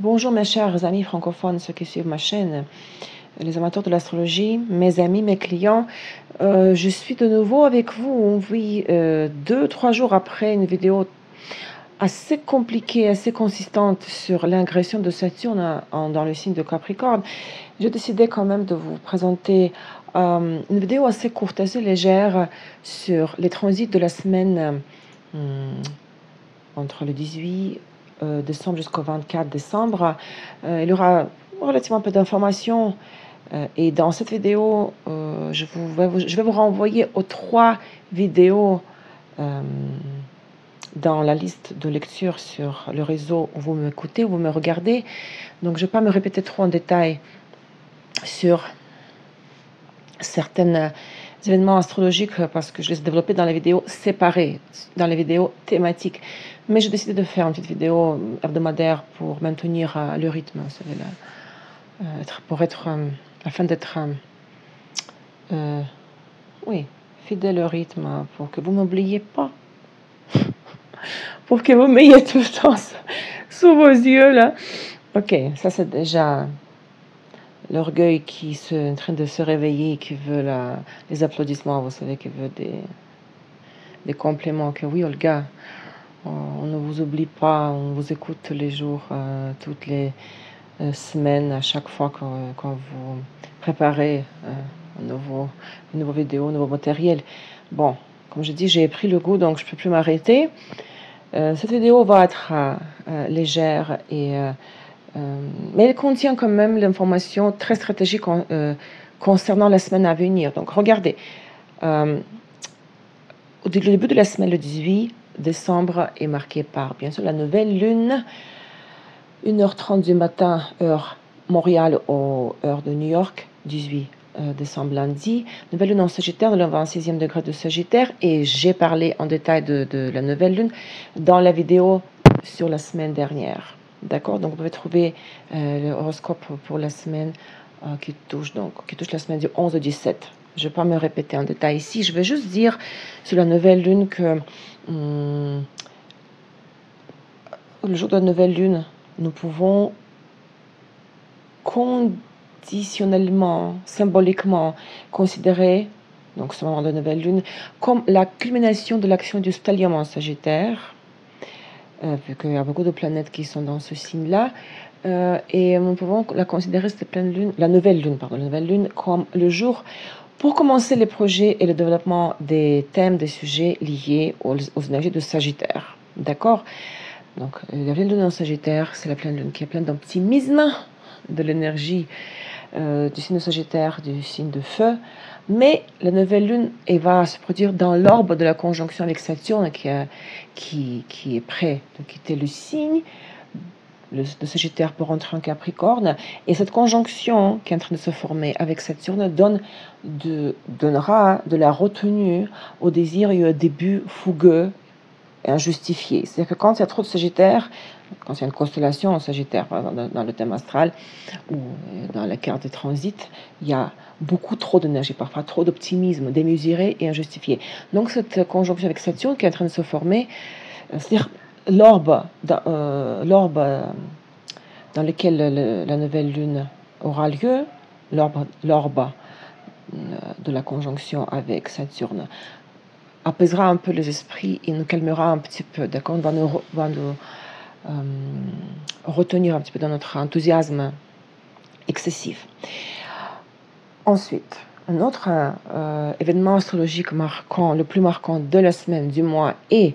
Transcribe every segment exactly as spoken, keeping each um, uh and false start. Bonjour mes chers amis francophones, ceux qui suivent ma chaîne, les amateurs de l'astrologie, mes amis, mes clients. Euh, je suis de nouveau avec vous. On vit euh, deux, trois jours après une vidéo assez compliquée, assez consistante sur l'ingression de Saturne en, dans le signe de Capricorne. J'ai décidé quand même de vous présenter euh, une vidéo assez courte, assez légère sur les transits de la semaine euh, entre le dix-huit Euh, décembre jusqu'au vingt-quatre décembre. Euh, il y aura relativement peu d'informations euh, et dans cette vidéo euh, je, vous vais vous, je vais vous renvoyer aux trois vidéos euh, dans la liste de lecture sur le réseau où vous m'écoutez, où vous me regardez, donc je ne vais pas me répéter trop en détail sur certains événements astrologiques parce que je les ai développés dans les vidéos séparées, dans les vidéos thématiques. Mais j'ai décidé de faire une petite vidéo hebdomadaire pour maintenir euh, le rythme, euh, être, pour être, euh, afin d'être euh, euh, oui, fidèle au rythme, pour que vous ne m'oubliez pas, pour que vous m'ayez tout le temps sous vos yeux. Là. Ok, ça c'est déjà l'orgueil qui est en train de se réveiller, qui veut la, les applaudissements, vous savez, qui veut des, des compliments, que oui, Olga, on ne vous oublie pas, on vous écoute tous les jours, euh, toutes les euh, semaines, à chaque fois que, quand vous préparez euh, un nouveau, une nouvelle vidéo, un nouveau matériel. Bon, comme je dis, j'ai pris le goût, donc je ne peux plus m'arrêter. Euh, cette vidéo va être euh, légère, et, euh, euh, mais elle contient quand même l'information très stratégique en, euh, concernant la semaine à venir. Donc regardez, euh, au début de la semaine, le dix-huit décembre est marqué par, bien sûr, la nouvelle lune, une heure trente du matin, heure Montréal aux heures de New York, dix-huit décembre lundi, nouvelle lune en Sagittaire, dans le vingt-sixième degré de Sagittaire, et j'ai parlé en détail de, de la nouvelle lune dans la vidéo sur la semaine dernière, d'accord? Donc vous pouvez trouver euh, l'horoscope pour la semaine euh, qui touche donc qui touche la semaine du onze au dix-sept. Je ne vais pas me répéter en détail ici, je vais juste dire sur la nouvelle lune que hum, le jour de la nouvelle lune, nous pouvons conditionnellement, symboliquement considérer donc ce moment de nouvelle lune comme la culmination de l'action du stellium en Sagittaire, euh, vu qu'il y a beaucoup de planètes qui sont dans ce signe-là. Euh, et nous pouvons la considérer, cette pleine lune, la nouvelle lune, pardon, la nouvelle lune comme le jour pour commencer les projets et le développement des thèmes, des sujets liés aux, aux énergies de Sagittaire. D'accord? Donc, la pleine lune en Sagittaire, c'est la pleine lune qui est pleine d'optimisme, de l'énergie euh, du signe de Sagittaire, du signe de feu. Mais la nouvelle lune, elle va se produire dans l'orbe de la conjonction avec Saturne qui, a, qui, qui est prêt de quitter le signe de Sagittaire pour entrer en Capricorne, et cette conjonction qui est en train de se former avec Saturne donne de, donnera de la retenue au désir et au début fougueux et injustifié. C'est-à-dire que quand il y a trop de Sagittaire, quand il y a une constellation en Sagittaire, par exemple, dans, dans le thème astral ou dans la carte de transit, il y a beaucoup trop d'énergie, parfois trop d'optimisme, démesuré et injustifié. Donc cette conjonction avec Saturne qui est en train de se former, c'est-à-dire l'orbe dans, euh, l'orbe dans lequel le, la nouvelle lune aura lieu, l'orbe l'orbe de la conjonction avec Saturne, apaisera un peu les esprits et nous calmera un petit peu, d'accord? On va nous, va nous euh, retenir un petit peu dans notre enthousiasme excessif. Ensuite, un autre euh, événement astrologique marquant, le plus marquant de la semaine, du mois et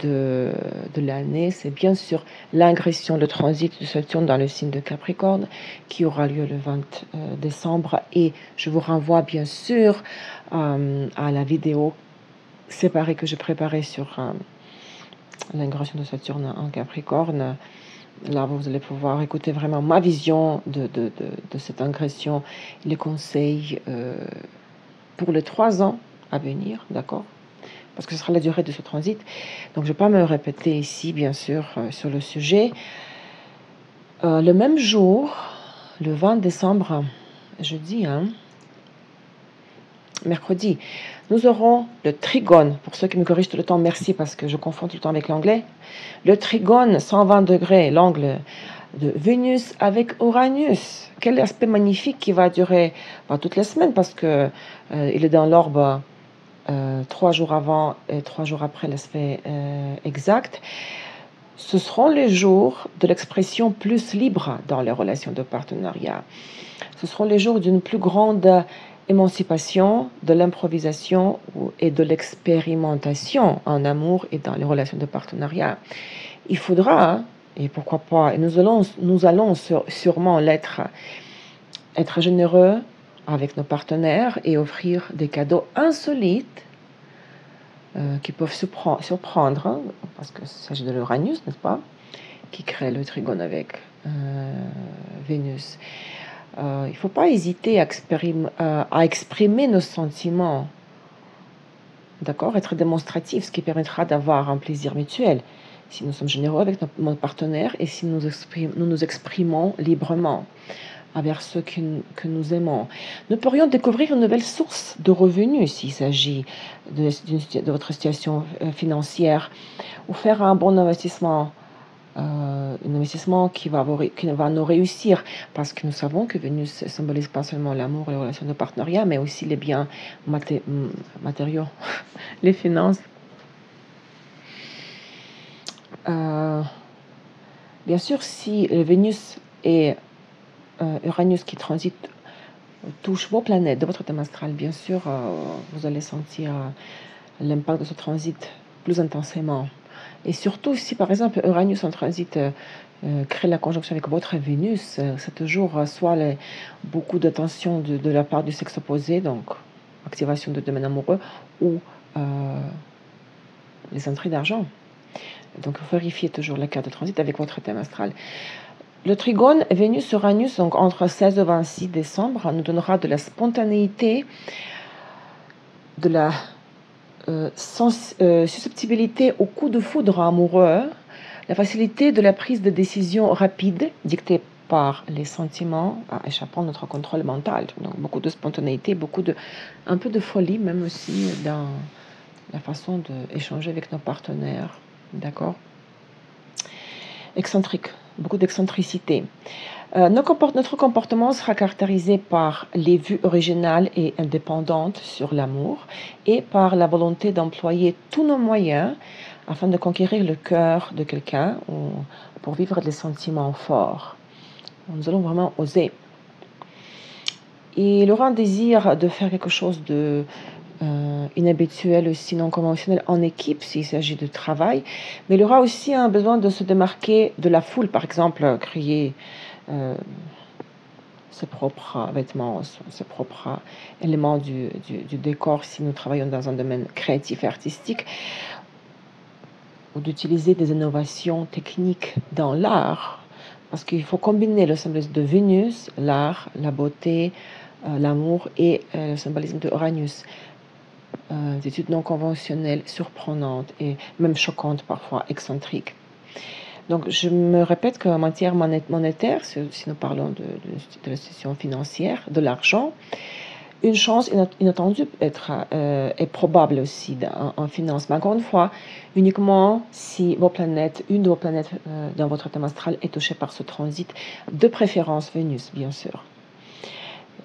de, de l'année, c'est bien sûr l'ingression, le transit de Saturne dans le signe de Capricorne qui aura lieu le vingt décembre, et je vous renvoie bien sûr euh, à la vidéo séparée que j'ai préparée sur euh, l'ingression de Saturne en Capricorne. Là, vous allez pouvoir écouter vraiment ma vision de, de, de, de cette ingression, les conseils euh, pour les trois ans à venir, d'accord? Parce que ce sera la durée de ce transit. Donc, je ne vais pas me répéter ici, bien sûr, euh, sur le sujet. Euh, le même jour, le vingt décembre, jeudi, hein, mercredi, nous aurons le trigone. Pour ceux qui me corrigent tout le temps, merci, parce que je confonds tout le temps avec l'anglais. Le trigone, cent vingt degrés, l'angle de Vénus avec Uranus. Quel aspect magnifique qui va durer bah, toute la semaine, parce qu'il euh, est dans l'orbe euh, trois jours avant et trois jours après l'aspect euh, exact. Ce seront les jours de l'expression plus libre dans les relations de partenariat. Ce seront les jours d'une plus grande émancipation, de l'improvisation et de l'expérimentation en amour et dans les relations de partenariat. Il faudra, et pourquoi pas, et nous allons, nous allons sûrement l'être, être généreux avec nos partenaires et offrir des cadeaux insolites Euh, qui peuvent surprendre, hein, parce que s'agit de l'Uranus, n'est-ce pas, qui crée le trigone avec euh, Vénus. Euh, il ne faut pas hésiter à, exprim euh, à exprimer nos sentiments, d'accord, être démonstratif, ce qui permettra d'avoir un plaisir mutuel, si nous sommes généreux avec notre, notre partenaire et si nous, exprime, nous nous exprimons librement envers ceux que, que nous aimons. Nous pourrions découvrir une nouvelle source de revenus s'il s'agit de, de votre situation financière, ou faire un bon investissement, euh, un investissement qui va, vous, qui va nous réussir, parce que nous savons que Vénus symbolise pas seulement l'amour, les relations de partenariat, mais aussi les biens maté, matériaux, les finances. Euh, bien sûr, si Vénus est Uranus qui transite touche vos planètes de votre thème astral, bien sûr, euh, vous allez sentir euh, l'impact de ce transit plus intensément. Et surtout, si par exemple Uranus en transit euh, crée la conjonction avec votre Vénus, euh, c'est toujours euh, soit les, beaucoup d'attention de, de la part du sexe opposé, donc activation de domaine amoureux, ou euh, les entrées d'argent. Donc vérifiez toujours la carte de transit avec votre thème astral. Le trigone Vénus-Uranus, donc entre seize et vingt-six décembre, nous donnera de la spontanéité, de la euh, sens, euh, susceptibilité au coup de foudre amoureux, la facilité de la prise de décision rapide, dictée par les sentiments, échappant à notre contrôle mental. Donc beaucoup de spontanéité, beaucoup de, un peu de folie, même aussi dans la façon d'échanger avec nos partenaires. D'accord? Excentrique. Beaucoup d'excentricité. Euh, notre comportement sera caractérisé par les vues originales et indépendantes sur l'amour et par la volonté d'employer tous nos moyens afin de conquérir le cœur de quelqu'un ou pour vivre des sentiments forts. Nous allons vraiment oser. Et il aura un désir de faire quelque chose de Euh, inhabituel aussi non conventionnel en équipe s'il s'agit de travail, mais il aura aussi un besoin de se démarquer de la foule, par exemple créer euh, ses propres vêtements, ses propres éléments du, du, du décor si nous travaillons dans un domaine créatif et artistique, ou d'utiliser des innovations techniques dans l'art, parce qu'il faut combiner le symbolisme de Vénus, l'art, la beauté, euh, l'amour et euh, le symbolisme de Uranus. Euh, des études non conventionnelles, surprenantes et même choquantes parfois, excentriques. Donc je me répète qu'en matière monétaire, si, si nous parlons de, de, de la situation financière, de l'argent, une chance inattendue être, euh, est probable aussi en, en finance. Mais encore une fois, uniquement si vos planètes, une de vos planètes euh, dans votre thème astral est touchée par ce transit, de préférence Vénus, bien sûr.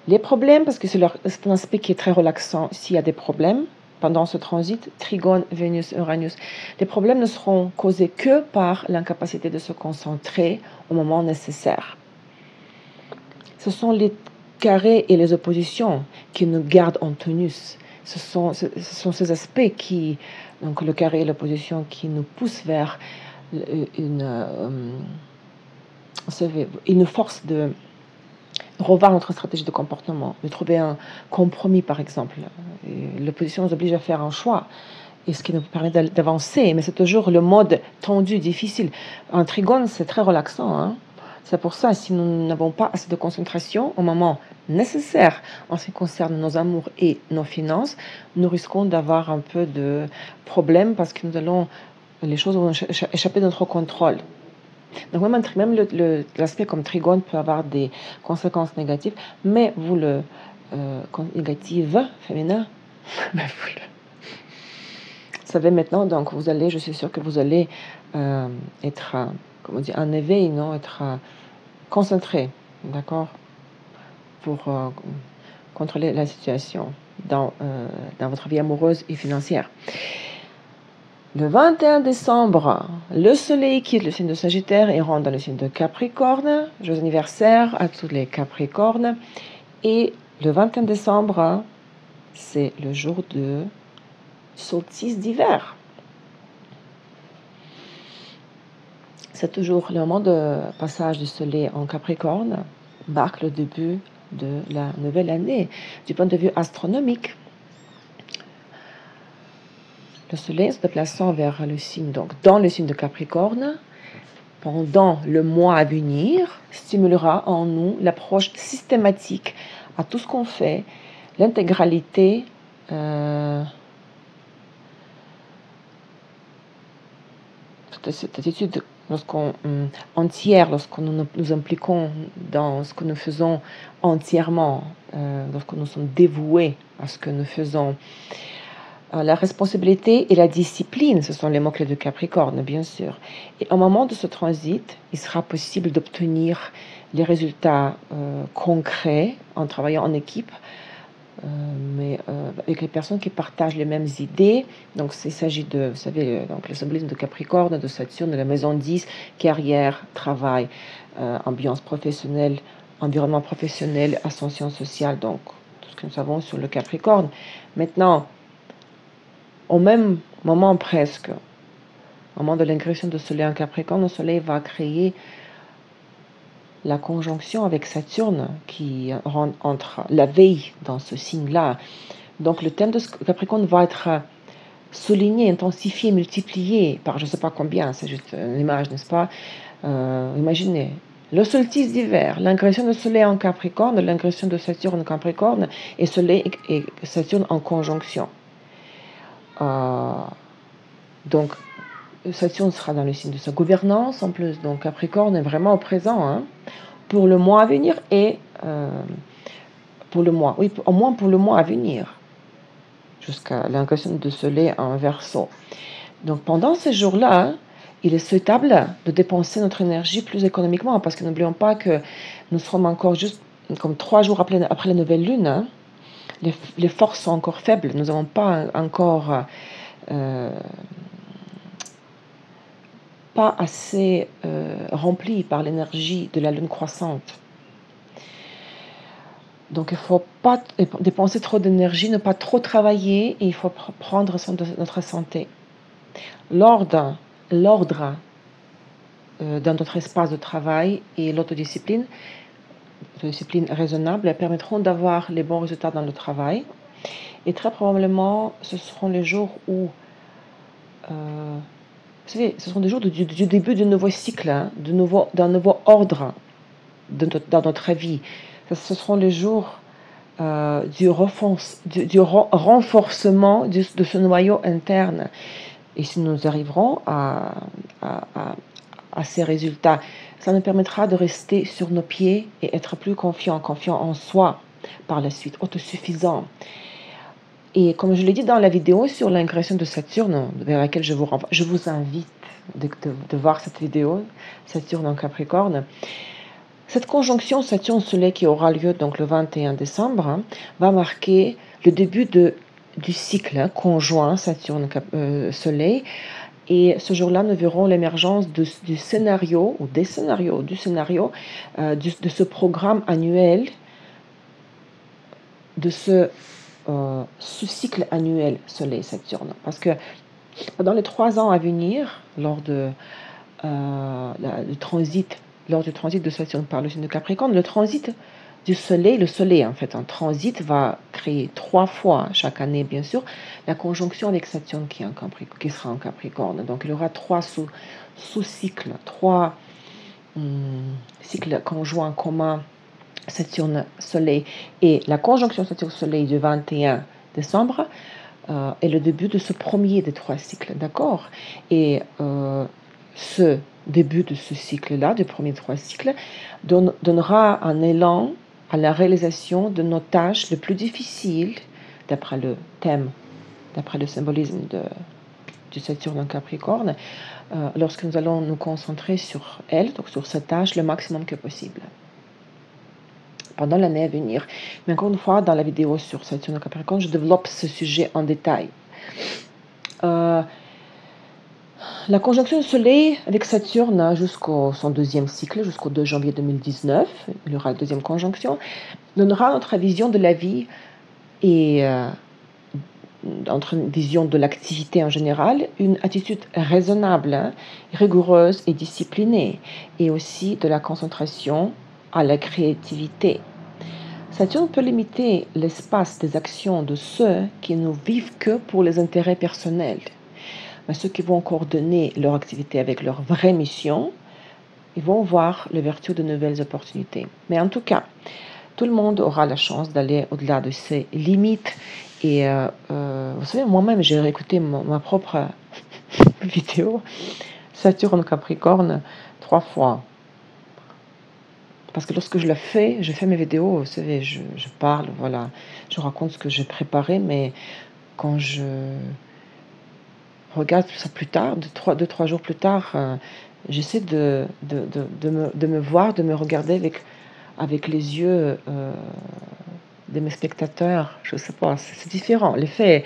Les problèmes, parce que c'est un aspect qui est très relaxant, s'il y a des problèmes pendant ce transit, trigone, Vénus, Uranus, les problèmes ne seront causés que par l'incapacité de se concentrer au moment nécessaire. Ce sont les carrés et les oppositions qui nous gardent en tonus. Ce sont, ce, ce sont ces aspects qui, donc le carré et l'opposition, qui nous poussent vers une, une, euh, une force de revoir notre stratégie de comportement, de trouver un compromis par exemple. L'opposition nous oblige à faire un choix, et ce qui nous permet d'avancer, mais c'est toujours le mode tendu, difficile. Un trigone, c'est très relaxant, hein? C'est pour ça, si nous n'avons pas assez de concentration au moment nécessaire en ce qui concerne nos amours et nos finances, nous risquons d'avoir un peu de problème, parce que nous allons, les choses vont échapper de notre contrôle. Donc même, même l'aspect comme trigone peut avoir des conséquences négatives, mais vous le euh, négative féminin. Vous savez maintenant, donc vous allez, je suis sûre que vous allez euh, être, comment dire, en éveil, non, être euh, concentré, d'accord, pour euh, contrôler la situation dans, euh, dans votre vie amoureuse et financière. Le vingt et un décembre, le Soleil quitte le signe de Sagittaire et rentre dans le signe de Capricorne. Joyeux anniversaire à tous les Capricornes. Et le vingt et un décembre, c'est le jour de solstice d'hiver. C'est toujours le moment de passage du Soleil en Capricorne, marque le début de la nouvelle année du point de vue astronomique. Le Soleil se déplaçant vers le signe, donc dans le signe de Capricorne, pendant le mois à venir, stimulera en nous l'approche systématique à tout ce qu'on fait, l'intégralité euh, de cette attitude lorsqu'on, euh, entière, lorsque nous nous impliquons dans ce que nous faisons entièrement, euh, lorsque nous sommes dévoués à ce que nous faisons. La responsabilité et la discipline, ce sont les mots-clés de Capricorne, bien sûr. Et au moment de ce transit, il sera possible d'obtenir les résultats euh, concrets en travaillant en équipe, euh, mais euh, avec les personnes qui partagent les mêmes idées. Donc, il s'agit de, vous savez, donc, le symbolisme de Capricorne, de Saturne, de la maison dix, carrière, travail, euh, ambiance professionnelle, environnement professionnel, ascension sociale, donc tout ce que nous savons sur le Capricorne. Maintenant, au même moment presque, au moment de l'ingression du Soleil en Capricorne, le Soleil va créer la conjonction avec Saturne qui rentre entre la veille dans ce signe-là. Donc le thème de Capricorne va être souligné, intensifié, multiplié par je ne sais pas combien, c'est juste une image, n'est-ce pas? euh, Imaginez, le solstice d'hiver, l'ingression du Soleil en Capricorne, l'ingression de Saturne en Capricorne et Soleil et Saturne en conjonction. Euh, donc Saturne sera dans le signe de sa gouvernance en plus, donc Capricorne est vraiment au présent, hein, pour le mois à venir et euh, pour le mois, oui, pour, au moins pour le mois à venir jusqu'à l'ingression du Soleil en Verseau. Donc pendant ces jours-là, il est souhaitable de dépenser notre énergie plus économiquement, parce que n'oublions pas que nous serons encore juste comme trois jours après, après la nouvelle lune, hein. Les, les forces sont encore faibles, nous n'avons pas encore euh, pas assez euh, rempli par l'énergie de la lune croissante. Donc il ne faut pas dépenser trop d'énergie, ne pas trop travailler, et il faut prendre soin de notre santé. L'ordre, l'ordre euh, dans notre espace de travail et l'autodiscipline, de discipline raisonnable, permettront d'avoir les bons résultats dans le travail. Et très probablement, ce seront les jours où, euh, vous savez, ce seront des jours du, du début d'un nouveau cycle, hein, d'un nouveau, d'un nouveau ordre de, de, dans notre vie. Ce seront les jours euh, du, refonce, du, du renforcement de, de ce noyau interne. Et si nous arriverons à, à, à à ces résultats, ça nous permettra de rester sur nos pieds et être plus confiant, confiant en soi par la suite, autosuffisant. Et comme je l'ai dit dans la vidéo sur l'ingression de Saturne, vers laquelle je vous renvoie, je vous invite de, de, de voir cette vidéo, Saturne en Capricorne. Cette conjonction Saturne-Soleil qui aura lieu donc le vingt et un décembre, hein, va marquer le début de, du cycle, hein, conjoint Saturne-Soleil. Et ce jour-là, nous verrons l'émergence du scénario, ou des scénarios, du scénario, euh, du, de ce programme annuel, de ce euh, sous-cycle annuel Soleil-Saturne. Parce que pendant les trois ans à venir, lors de, euh, la, le transit, lors du transit de Saturne par le signe de Capricorne, le transit du Soleil, le Soleil en fait, en transit, va créer trois fois chaque année, bien sûr, la conjonction avec Saturne qui, est en qui sera en Capricorne. Donc il y aura trois sous-cycles, sous trois hum, cycles conjoints communs Saturne-Soleil. Et la conjonction Saturne-Soleil du vingt et un décembre euh, est le début de ce premier des trois cycles, d'accord? Et euh, ce début de ce cycle-là, du premier de trois cycles, don donnera un élan à la réalisation de nos tâches les plus difficiles, d'après le thème, d'après le symbolisme de, du Saturne en Capricorne, euh, lorsque nous allons nous concentrer sur elle, donc sur cette tâche, le maximum que possible pendant l'année à venir. Mais encore une fois, dans la vidéo sur Saturne en Capricorne, je développe ce sujet en détail. Euh, La conjonction du Soleil avec Saturne jusqu'au son deuxième cycle, jusqu'au deux janvier deux mille dix-neuf, il y aura la deuxième conjonction, donnera notre vision de la vie et euh, entre une vision de l'activité en général, une attitude raisonnable, rigoureuse et disciplinée, et aussi de la concentration à la créativité. Saturne peut limiter l'espace des actions de ceux qui ne vivent que pour les intérêts personnels. Mais ceux qui vont coordonner leur activité avec leur vraie mission, ils vont voir les vertus de nouvelles opportunités. Mais en tout cas, tout le monde aura la chance d'aller au-delà de ses limites. Et euh, vous savez, moi-même, j'ai réécouté ma, ma propre vidéo Saturne Capricorne trois fois. Parce que lorsque je la fais, je fais mes vidéos, vous savez, je, je parle, voilà, je raconte ce que j'ai préparé, mais quand je regarde ça plus tard, deux, trois, deux, trois jours plus tard, euh, j'essaie de, de, de, de, me, de me voir, de me regarder avec, avec les yeux euh, de mes spectateurs. Je ne sais pas, c'est différent. L'effet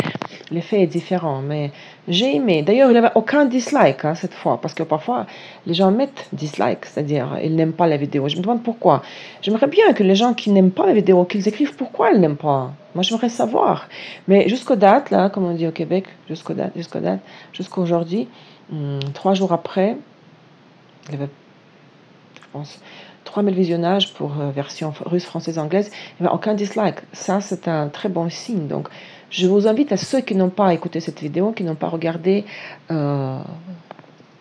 est différent, mais j'ai aimé. D'ailleurs, il n'y avait aucun dislike hein, cette fois, parce que parfois, les gens mettent dislike, c'est-à-dire ils n'aiment pas la vidéo. Je me demande pourquoi. J'aimerais bien que les gens qui n'aiment pas la vidéo, qu'ils écrivent pourquoi ils n'aiment pas. Moi, j'aimerais savoir. Mais jusqu'aux dates, là, comme on dit au Québec, jusqu'aux dates, jusqu'aux dates, jusqu'à aujourd'hui, hum, trois jours après, il y avait, je pense, trois mille visionnages pour euh, version russe, française, anglaise. Il n'y avait aucun dislike. Ça, c'est un très bon signe. Donc, je vous invite à ceux qui n'ont pas écouté cette vidéo, qui n'ont pas regardé, euh,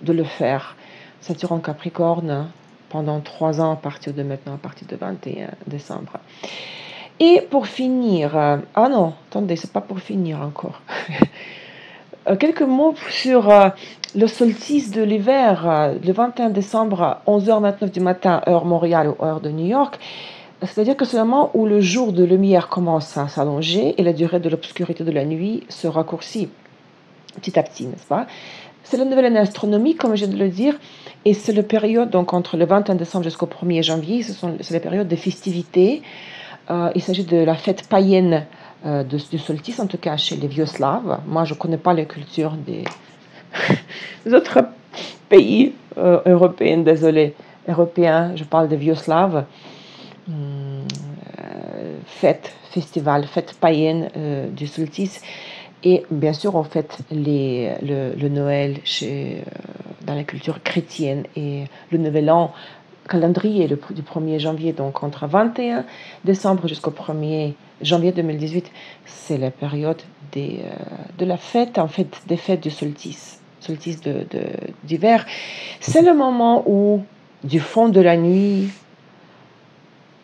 de le faire. Saturne en Capricorne, pendant trois ans, à partir de maintenant, à partir de vingt et un décembre. Et pour finir, euh, ah non, attendez, c'est pas pour finir encore. Quelques mots sur euh, le solstice de l'hiver, euh, le vingt et un décembre, onze heures vingt-neuf du matin, heure Montréal ou heure de New York. C'est-à-dire que c'est le moment où le jour de lumière commence à s'allonger et la durée de l'obscurité de la nuit se raccourcit petit à petit, n'est-ce pas? C'est la nouvelle année astronomique, comme je viens de le dire, et c'est la période, donc entre le vingt et un décembre jusqu'au premier janvier, c'est ce la période des festivités. Euh, il s'agit de la fête païenne euh, de, du solstice, en tout cas chez les vieux slaves. Moi, je ne connais pas la culture des, des autres pays euh, européens, désolé, européens, je parle des vieux slaves. Hum, euh, fête, festival, fête païenne euh, du solstice. Et bien sûr, on fête les, le, le Noël chez, euh, dans la culture chrétienne et le Nouvel An. Calendrier le, du premier janvier, donc entre vingt et un décembre jusqu'au premier janvier deux mille dix-huit, c'est la période des, euh, de la fête, en fait, des fêtes du solstice, solstice de, de, d'hiver. C'est le moment où, du fond de la nuit,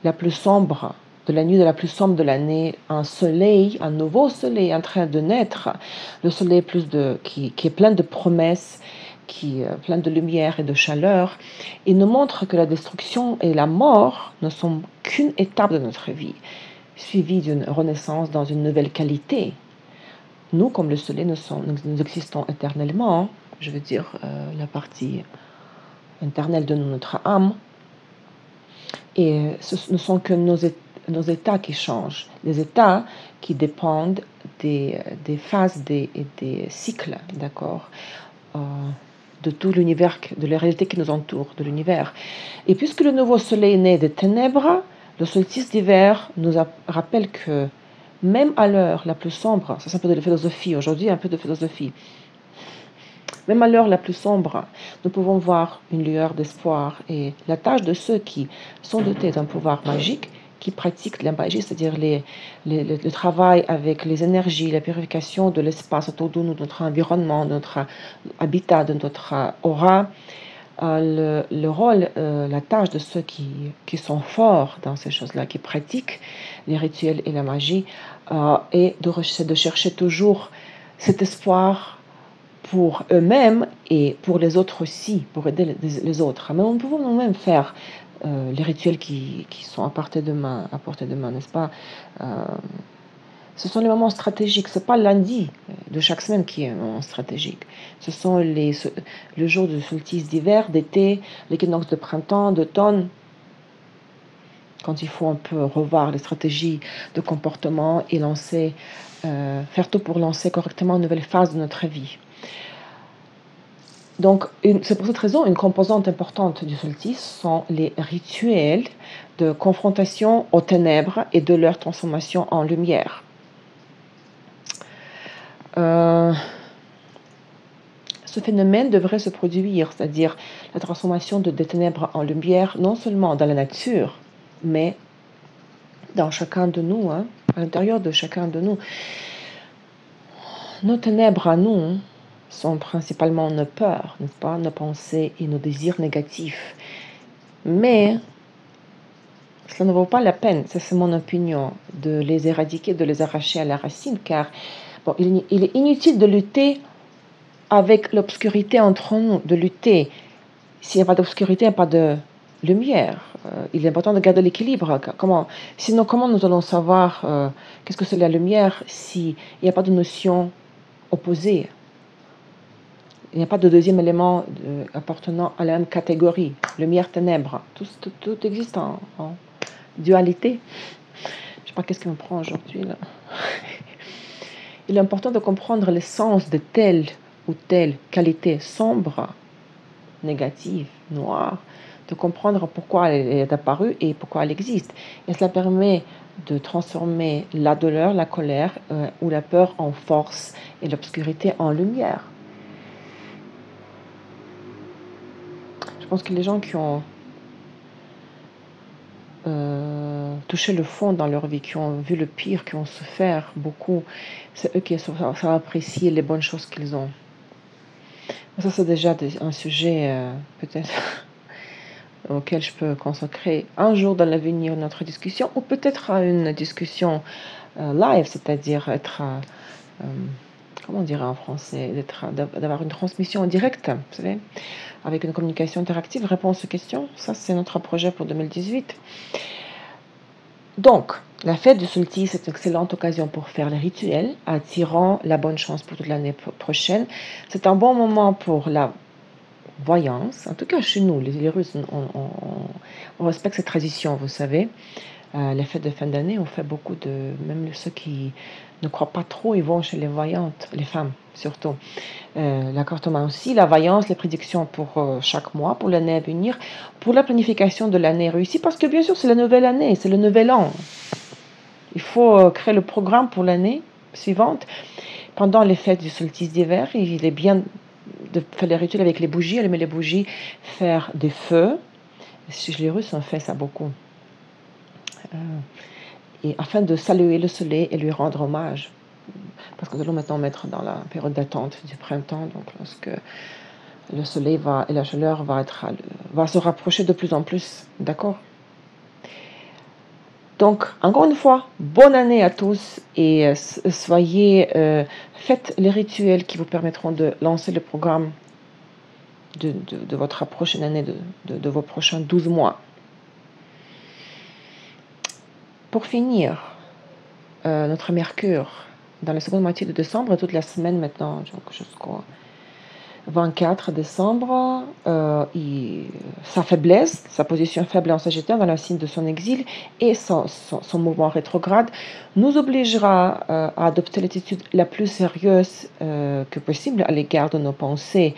la plus sombre, de la nuit de la plus sombre de l'année, un soleil, un nouveau soleil en train de naître, le soleil plus de, qui, qui est plein de promesses, qui est plein de lumière et de chaleur, et nous montre que la destruction et la mort ne sont qu'une étape de notre vie, suivie d'une renaissance dans une nouvelle qualité. Nous, comme le soleil, nous, sommes, nous existons éternellement, je veux dire euh, la partie éternelle de notre âme, et ce ne sont que nos, nos états qui changent, les états qui dépendent des, des phases des, et des cycles, d'accord, euh, de tout l'univers, de la réalité qui nous entoure, de l'univers. Et puisque le nouveau soleil naît des ténèbres, le solstice d'hiver nous rappelle que même à l'heure la plus sombre, ça c'est un peu de la philosophie aujourd'hui, un peu de philosophie, même à l'heure la plus sombre, nous pouvons voir une lueur d'espoir et la tâche de ceux qui sont dotés d'un pouvoir magique, qui pratiquent la magie, c'est-à-dire les, les, le, le travail avec les énergies, la purification de l'espace autour de nous, de notre environnement, de notre habitat, de notre aura. Euh, le, le rôle, euh, la tâche de ceux qui, qui sont forts dans ces choses-là, qui pratiquent les rituels et la magie, euh, est de, c'est de chercher toujours cet espoir pour eux-mêmes et pour les autres aussi, pour aider les, les autres. Mais on peut nous-mêmes faire euh, les rituels qui, qui sont à portée de main, à portée de main, n'est-ce pas? euh, Ce sont les moments stratégiques. Ce n'est pas lundi de chaque semaine qui est un moment stratégique. Ce sont les, le jour de solstice d'hiver, d'été, l'équinoxe de printemps, d'automne, quand il faut un peu revoir les stratégies de comportement et lancer, euh, faire tout pour lancer correctement une nouvelle phase de notre vie. Donc, c'est pour cette raison, une composante importante du solstice sont les rituels de confrontation aux ténèbres et de leur transformation en lumière. Euh, ce phénomène devrait se produire, c'est-à-dire la transformation de, des ténèbres en lumière, non seulement dans la nature, mais dans chacun de nous, hein, à l'intérieur de chacun de nous. Nos ténèbres à nous sont principalement nos peurs, n'est-ce pas, nos pensées et nos désirs négatifs. Mais cela ne vaut pas la peine, ça c'est mon opinion, de les éradiquer, de les arracher à la racine, car bon, il, il est inutile de lutter avec l'obscurité entre nous, de lutter. S'il n'y a pas d'obscurité, il n'y a pas de lumière. Euh, il est important de garder l'équilibre. Comment, sinon, comment nous allons savoir euh, qu'est-ce que c'est la lumière s'il n'y a pas de notion opposée? Il n'y a pas de deuxième élément de, appartenant à la même catégorie. Lumière-ténèbres. Tout, tout, tout existe en, en dualité. Je ne sais pas qu'est-ce qui me prend aujourd'hui, là. Il est important de comprendre l'essence de telle ou telle qualité sombre, négative, noire, de comprendre pourquoi elle est apparue et pourquoi elle existe. Et cela permet de transformer la douleur, la colère euh, ou la peur en force et l'obscurité en lumière. Je pense que les gens qui ont Euh, toucher le fond dans leur vie, qui ont vu le pire, qui ont souffert beaucoup, c'est eux qui savent apprécier les bonnes choses qu'ils ont. Ça, c'est déjà des, un sujet euh, peut-être auquel je peux consacrer un jour dans l'avenir notre discussion, ou peut-être à une discussion euh, live, c'est-à-dire être, euh, comment on dirait en français, d'avoir une transmission en direct, vous savez, avec une communication interactive, réponse aux questions. Ça, c'est notre projet pour deux mille dix-huit. Donc, la fête du solstice est une excellente occasion pour faire les rituels, attirant la bonne chance pour toute l'année prochaine. C'est un bon moment pour la voyance. En tout cas, chez nous, les Russes, on, on, on respecte cette tradition, vous savez. Euh, les fêtes de fin d'année, on fait beaucoup de... Même ceux qui ne croient pas trop, ils vont chez les voyantes, les femmes surtout. Euh, la carte main aussi, la voyance, les prédictions pour euh, chaque mois, pour l'année à venir, pour la planification de l'année réussie, parce que bien sûr, c'est la nouvelle année, c'est le nouvel an. Il faut euh, créer le programme pour l'année suivante. Pendant les fêtes du solstice d'hiver, il est bien de faire les rituels avec les bougies, allumer les bougies, faire des feux. Chez les Russes, on fait ça beaucoup. Et afin de saluer le soleil et lui rendre hommage, parce que nous allons maintenant mettre dans la période d'attente du printemps, donc lorsque le soleil va et la chaleur va être va se rapprocher de plus en plus, d'accord? Donc encore une fois, bonne année à tous et soyez euh, faites les rituels qui vous permettront de lancer le programme de, de, de votre prochaine année, de, de, de vos prochains douze mois. Pour finir, euh, notre Mercure, dans la seconde moitié de décembre, toute la semaine maintenant, jusqu'au vingt-quatre décembre, euh, il, sa faiblesse, sa position faible en Sagittaire, dans la signe de son exil, et son, son, son mouvement rétrograde, nous obligera euh, à adopter l'attitude la plus sérieuse euh, que possible à l'égard de nos pensées.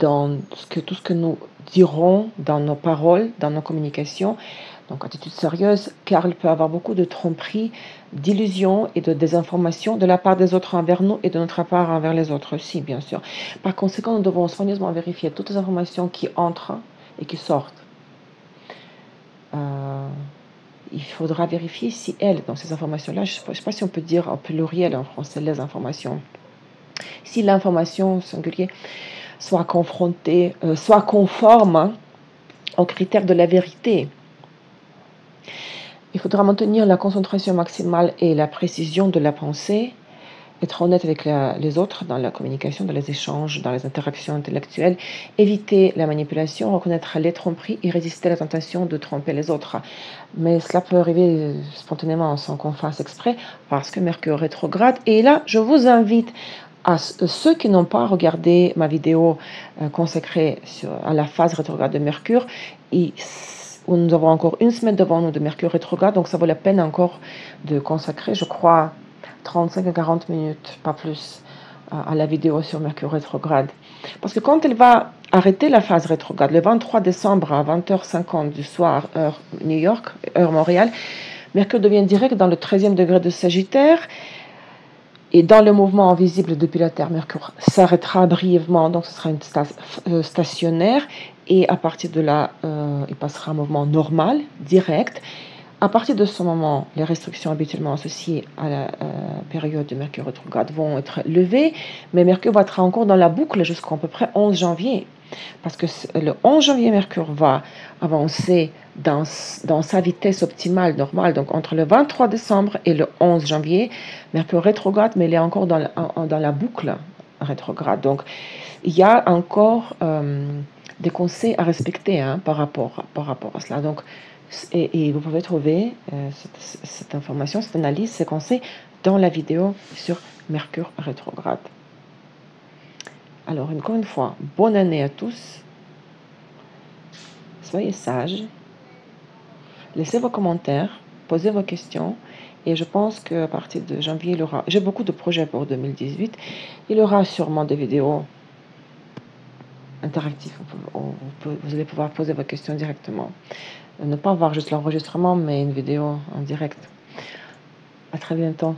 Dans ce que, tout ce que nous dirons dans nos paroles, dans nos communications, donc attitude sérieuse, car il peut y avoir beaucoup de tromperies, d'illusions et de désinformations de la part des autres envers nous et de notre part envers les autres aussi, bien sûr. Par conséquent, nous devons soigneusement vérifier toutes les informations qui entrent et qui sortent. Euh, il faudra vérifier si elles, dans ces informations-là, je ne sais pas si on peut dire en pluriel en français les informations, si l'information singulier soit confronté, euh, soit conforme hein, aux critères de la vérité. Il faudra maintenir la concentration maximale et la précision de la pensée être honnête avec la, les autres dans la communication, dans les échanges, dans les interactions intellectuelles, éviter la manipulation, reconnaître les tromperies et résister à la tentation de tromper les autres. Mais cela peut arriver spontanément sans qu'on fasse exprès, parce que Mercure rétrograde. Et là, je vous invite à ceux qui n'ont pas regardé ma vidéo consacrée sur, à la phase rétrograde de Mercure, et où nous avons encore une semaine devant nous de Mercure rétrograde, donc ça vaut la peine encore de consacrer, je crois, trente-cinq à quarante minutes, pas plus, à la vidéo sur Mercure rétrograde. Parce que quand elle va arrêter la phase rétrograde, le vingt-trois décembre à vingt heures cinquante du soir, heure New York, heure Montréal, Mercure devient direct dans le treizième degré de Sagittaire, et dans le mouvement invisible depuis la Terre, Mercure s'arrêtera brièvement, donc ce sera une station stationnaire, et à partir de là, euh, il passera un mouvement normal, direct. À partir de ce moment, les restrictions habituellement associées à la euh, période de Mercure rétrograde vont être levées, mais Mercure va être encore dans la boucle jusqu'à peu près onze janvier. Parce que le onze janvier, Mercure va avancer dans, dans sa vitesse optimale, normale. Donc, entre le vingt-trois décembre et le onze janvier, Mercure rétrograde, mais il est encore dans la, dans la boucle rétrograde. Donc, il y a encore euh, des conseils à respecter hein, par, rapport, par rapport à cela. Donc, et, et vous pouvez trouver euh, cette, cette information, cette analyse, ces conseils dans la vidéo sur Mercure rétrograde. Alors, encore une fois, bonne année à tous. Soyez sages. Laissez vos commentaires, posez vos questions. Et je pense qu'à partir de janvier, il y aura... J'ai beaucoup de projets pour deux mille dix-huit. Il y aura sûrement des vidéos interactives. Vous allez pouvoir poser vos questions directement. Ne pas avoir juste l'enregistrement, mais une vidéo en direct. À très bientôt.